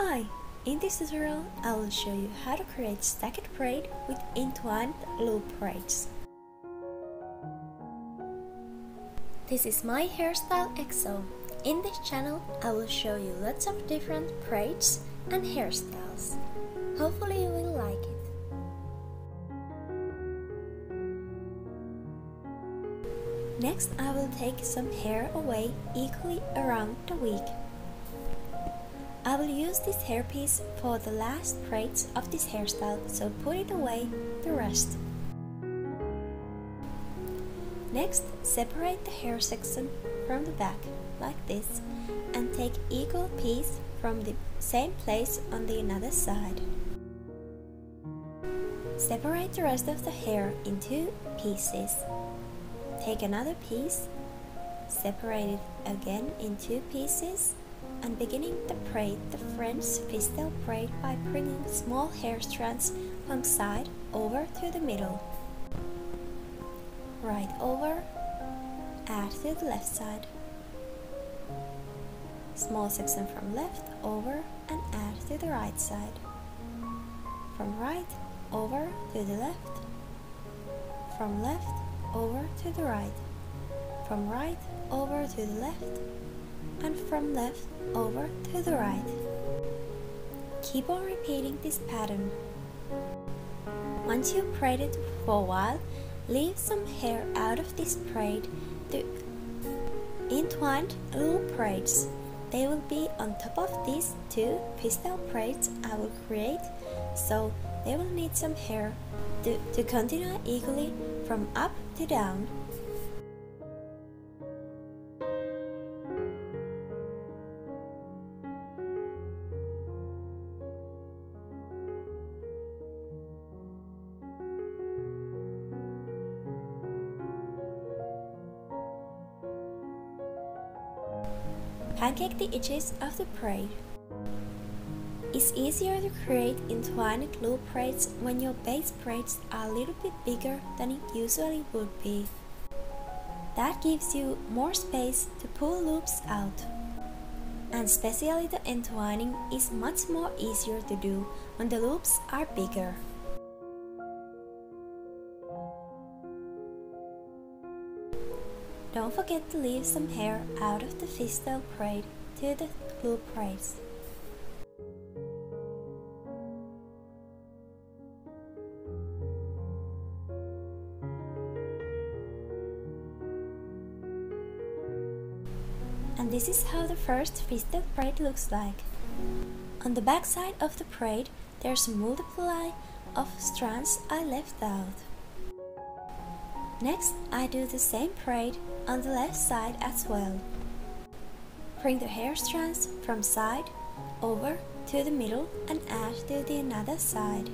Hi, in this tutorial I will show you how to create stacked braid with entwined loop braids. This is Myhairstyle_xo. In this channel I will show you lots of different braids and hairstyles. Hopefully you will like it. Next I will take some hair away equally around the wig. I will use this hairpiece for the last braids of this hairstyle, so put it away the rest. Next, separate the hair section from the back, like this, and take equal piece from the same place on the another side. Separate the rest of the hair in two pieces. Take another piece, separate it again in two pieces, and beginning to braid the French fistel braid by bringing small hair strands from side over to the middle, right over, add to the left side, small section from left over and add to the right side, from right over to the left, from left over to the right, from right over to the left, and from left over to the right. Keep on repeating this pattern. Once you braided for a while, leave some hair out of this braid to entwined loop braids. They will be on top of these two pistil braids I will create, so they will need some hair to continue equally from up to down. Pancake the edges of the braid. It's easier to create entwined loop braids when your base braids are a little bit bigger than it usually would be. That gives you more space to pull loops out. And especially the entwining is much more easier to do when the loops are bigger. Don't forget to leave some hair out of the fistel braid to the loop braids. And this is how the first fistel braid looks like. On the back side of the braid, there's a multiply of strands I left out. Next, I do the same braid on the left side as well. Bring the hair strands from side over to the middle and add to the another side.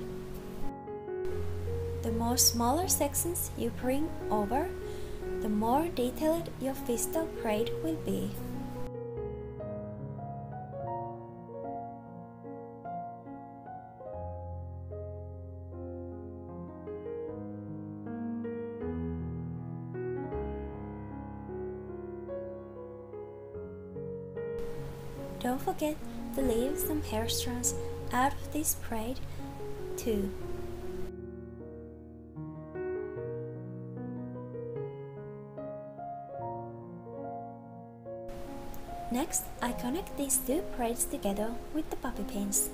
The more smaller sections you bring over, the more detailed your fistel braid will be. Don't forget to leave some hair strands out of this braid too. Next, I connect these two braids together with the bobby pins.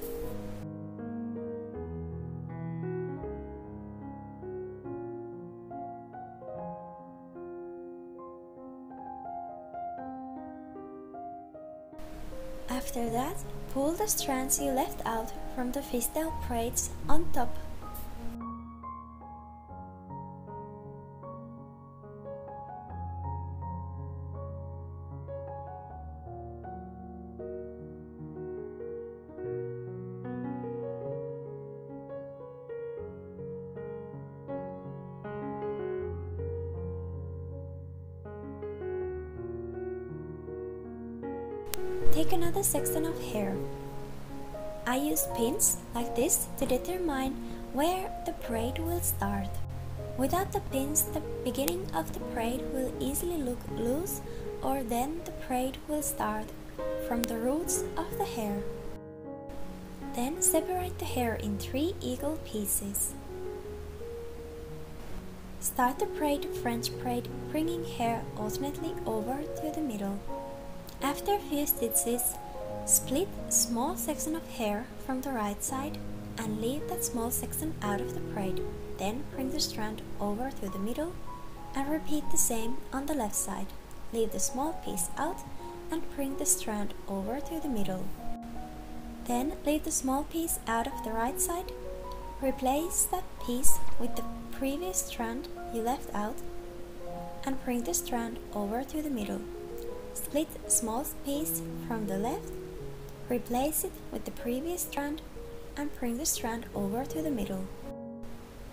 After that, pull the strands you left out from the fistel braids on top. Take another section of hair. I use pins like this to determine where the braid will start. Without the pins, the beginning of the braid will easily look loose, or then the braid will start from the roots of the hair. Then separate the hair in 3 eagle pieces. Start the braid French braid, bringing hair alternately over to the middle. After a few stitches, split small section of hair from the right side and leave that small section out of the braid, then bring the strand over to the middle and repeat the same on the left side. Leave the small piece out and bring the strand over to the middle. Then leave the small piece out of the right side. Replace that piece with the previous strand you left out and bring the strand over to the middle. Split small piece from the left, replace it with the previous strand and bring the strand over to the middle.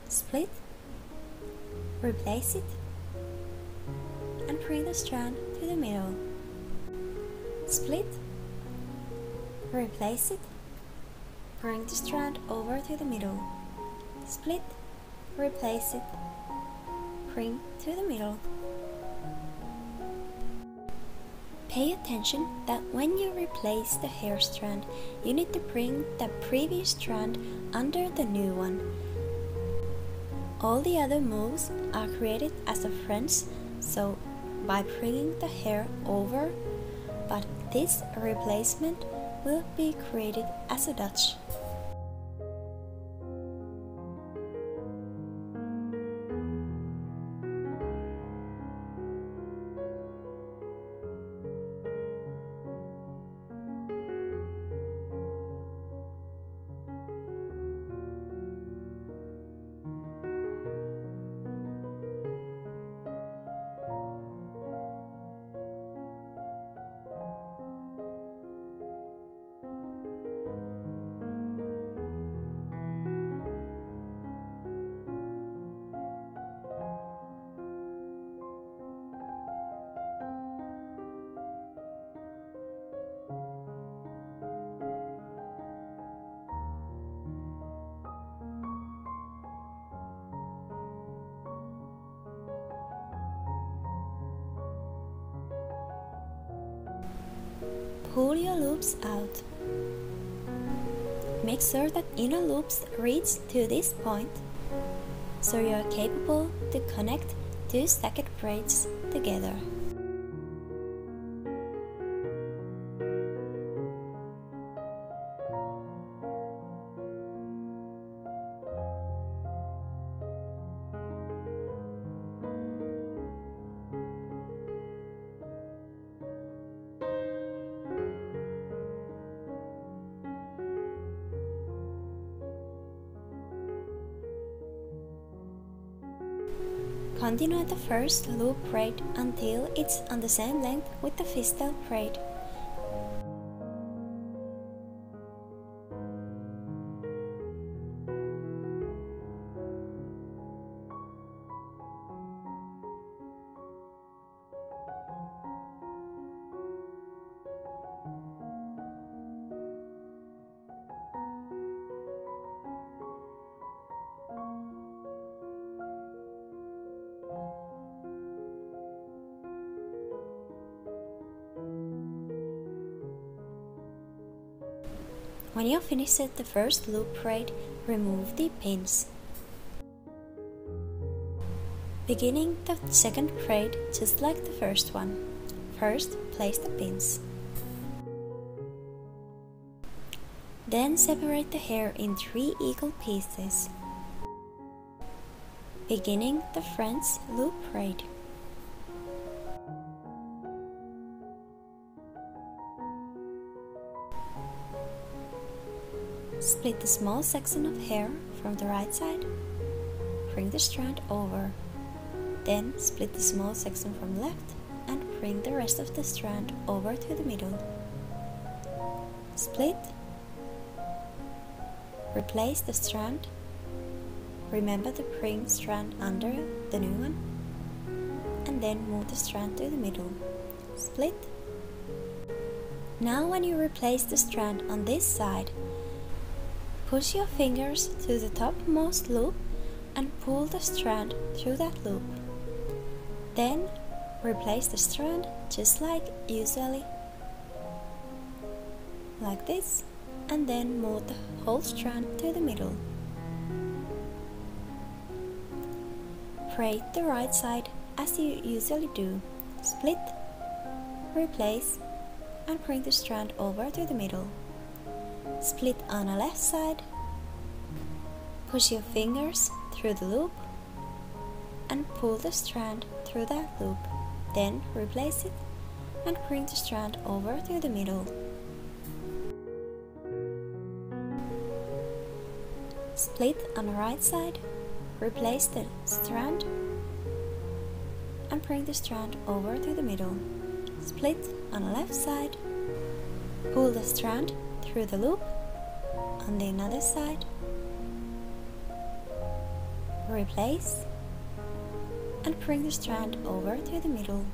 Split, replace it and bring the strand to the middle. Split, replace it, bring the strand over to the middle. Split, replace it, bring to the middle. Pay attention that when you replace the hair strand, you need to bring the previous strand under the new one. All the other moves are created as a fringe, so by bringing the hair over, but this replacement will be created as a dodge. Pull your loops out. Make sure that inner loops reach to this point, so you are capable to connect 2 stacked braids together. Continue the first loop braid until it's on the same length with the fistel braid. When you finish the first loop braid, remove the pins. Beginning the second braid just like the first one. First, place the pins. Then separate the hair in 3 equal pieces. Beginning the French loop braid. Split the small section of hair from the right side, bring the strand over, then split the small section from left and bring the rest of the strand over to the middle. Split, replace the strand, remember to bring strand under the new one, and then move the strand to the middle. Split. Now when you replace the strand on this side, push your fingers to the topmost loop and pull the strand through that loop. Then replace the strand just like usually, like this. and then move the whole strand to the middle. Braid the right side as you usually do, split, replace, and bring the strand over to the middle. Split on the left side, push your fingers through the loop, and pull the strand through that loop, then replace it and bring the strand over to the middle. Split on the right side, replace the strand, and bring the strand over to the middle. Split on the left side, pull the strand through the loop, on the other side, replace, and bring the strand over to the middle.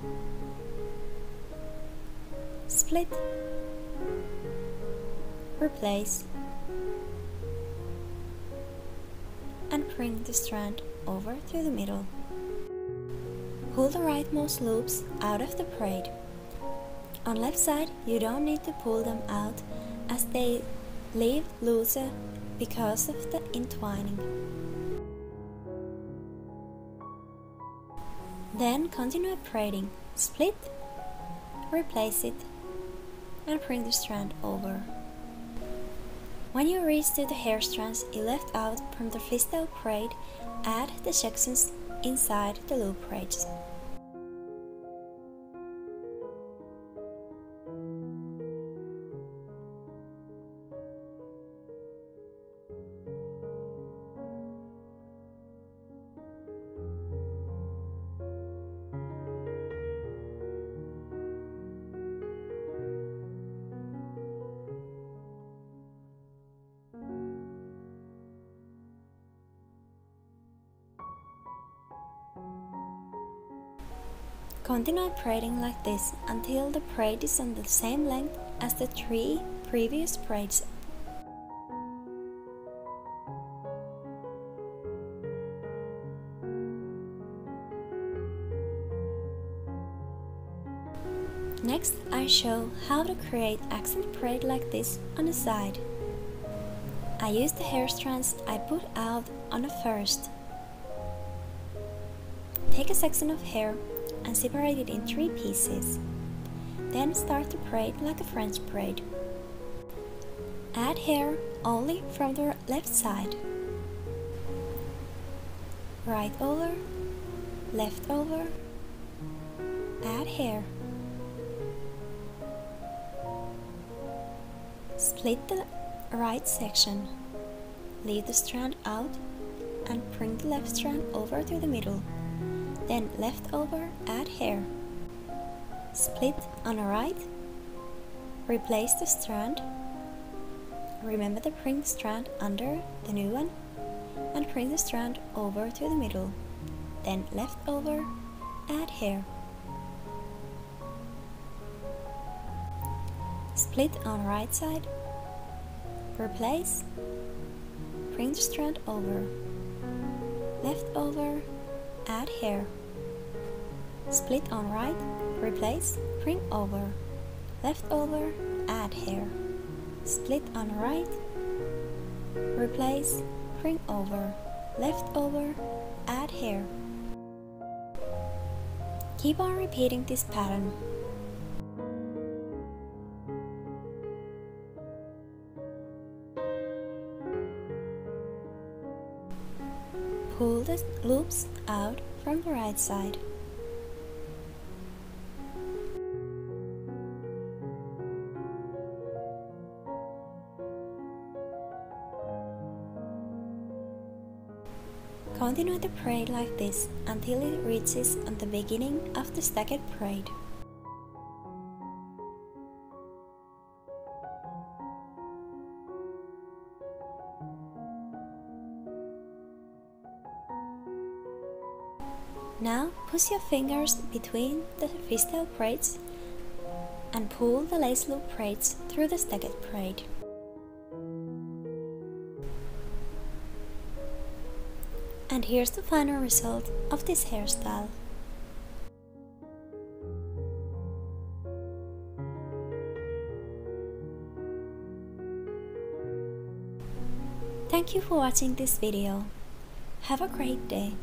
Split, replace, and bring the strand over to the middle. Pull the rightmost loops out of the braid. On left side, you don't need to pull them out as they leave looser because of the entwining. Then continue braiding, split, replace it, and bring the strand over. When you reach to the hair strands you left out from the freestyle braid, add the sections inside the loop braids. Continue braiding like this until the braid is on the same length as the three previous braids. Next, I show how to create accent braid like this on the side. I use the hair strands I put out on the first. Take a section of hair and separate it in 3 pieces. Then start the braid like a French braid. Add hair only from the left side. Right over, left over, add hair. Split the right section. Leave the strand out and bring the left strand over to the middle. Then left over, add hair. Split on the right, replace the strand. Remember to bring the strand under the new one and bring the strand over to the middle. Then left over, add hair. Split on the right side, replace, bring the strand over, left over, add hair. Split on right, replace, bring over, left over, add hair. Split on right, replace, bring over, left over, add hair. Keep on repeating this pattern. Pull the loops out from the right side. Continue the braid like this until it reaches on the beginning of the stacked braid. Now push your fingers between the freestyle braids and pull the lace loop braids through the stacked braid. And here's the final result of this hairstyle. Thank you for watching this video. Have a great day.